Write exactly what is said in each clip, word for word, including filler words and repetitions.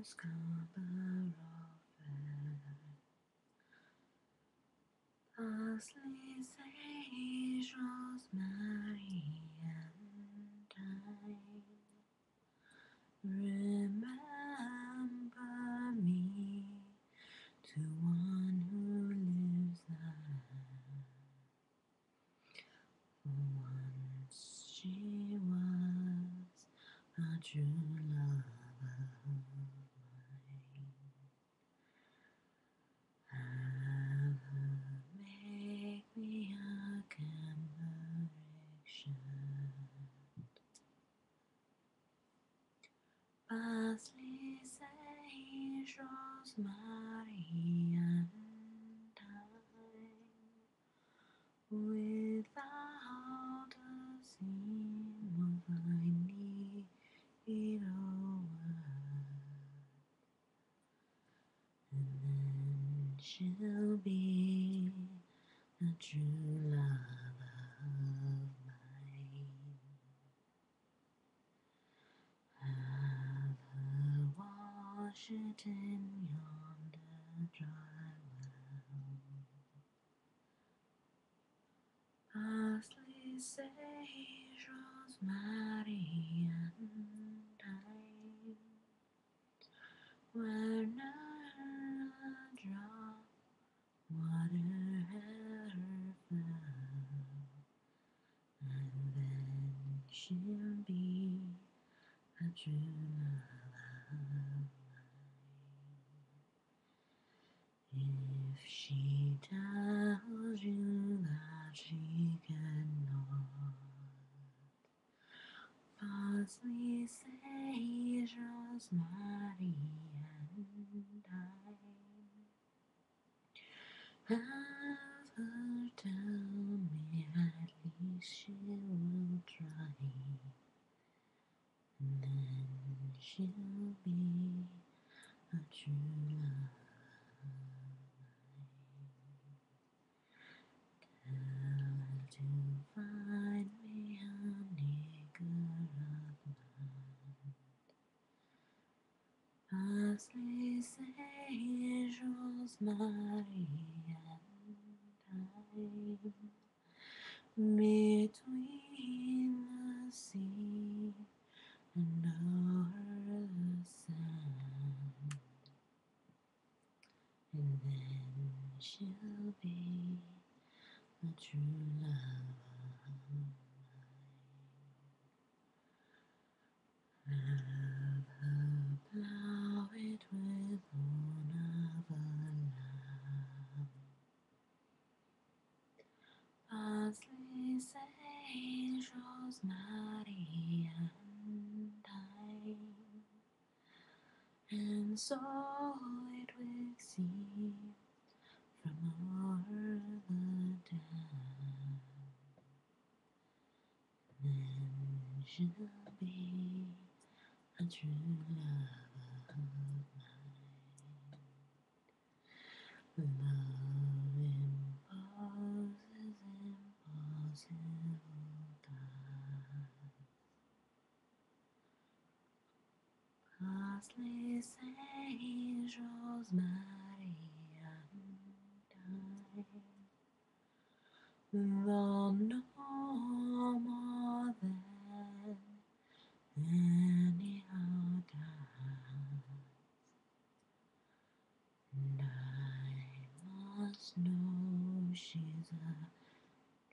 True love of mine, have her make me a commemoration. Parsley, sage, rosemary, and thyme. Without a seam will find it over, and then she'll be a true love of mine. Have her wash it in yonder dry well. Parsley, sage, rosemary, and where not a drop water had her fell, and then she'll be a true love of mine. If she tells you that she cannot, parsley, sage, rosemary, have her tell me, at least she will try, and then she'll be a true love. Tell her to find me a nigger of mine. Parsley, sage, rosemary, between the sea and over the sand, and then she'll be a true love of mine. Have her plow it with one of a lamb. Parsley, sage, rosemary, and thyme, and so it will seem from over the dam. Then she'll be a true love of mine. Love imposes impossible tasks. Parsley, sage, rosemary, and thyme, though no more than any other. And I must know she's a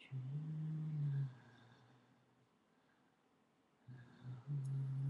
true love.